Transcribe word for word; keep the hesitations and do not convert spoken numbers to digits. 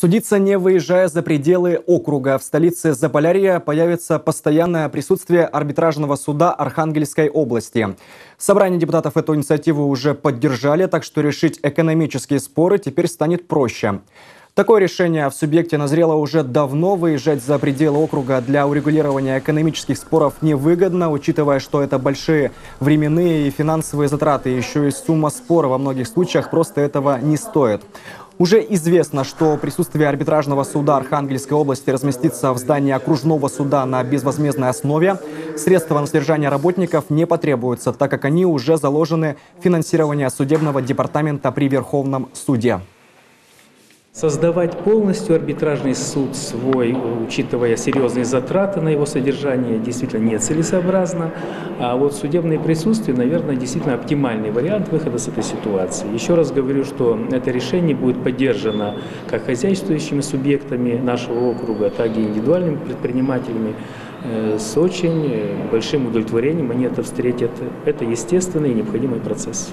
Судиться не выезжая за пределы округа. В столице Заполярья появится постоянное присутствие арбитражного суда Архангельской области. Собрание депутатов эту инициативу уже поддержали, так что решить экономические споры теперь станет проще. Такое решение в субъекте назрело уже давно. Выезжать за пределы округа для урегулирования экономических споров невыгодно, учитывая, что это большие временные и финансовые затраты. Еще и сумма спора во многих случаях просто этого не стоит. Уже известно, что присутствие арбитражного суда Архангельской области разместится в здании окружного суда на безвозмездной основе. Средства на содержание работников не потребуются, так как они уже заложены в финансирование судебного департамента при Верховном суде. Создавать полностью арбитражный суд свой, учитывая серьезные затраты на его содержание, действительно нецелесообразно. А вот судебное присутствие, наверное, действительно оптимальный вариант выхода с этой ситуации. Еще раз говорю, что это решение будет поддержано как хозяйствующими субъектами нашего округа, так и индивидуальными предпринимателями. С очень большим удовлетворением они это встретят. Это естественный и необходимый процесс.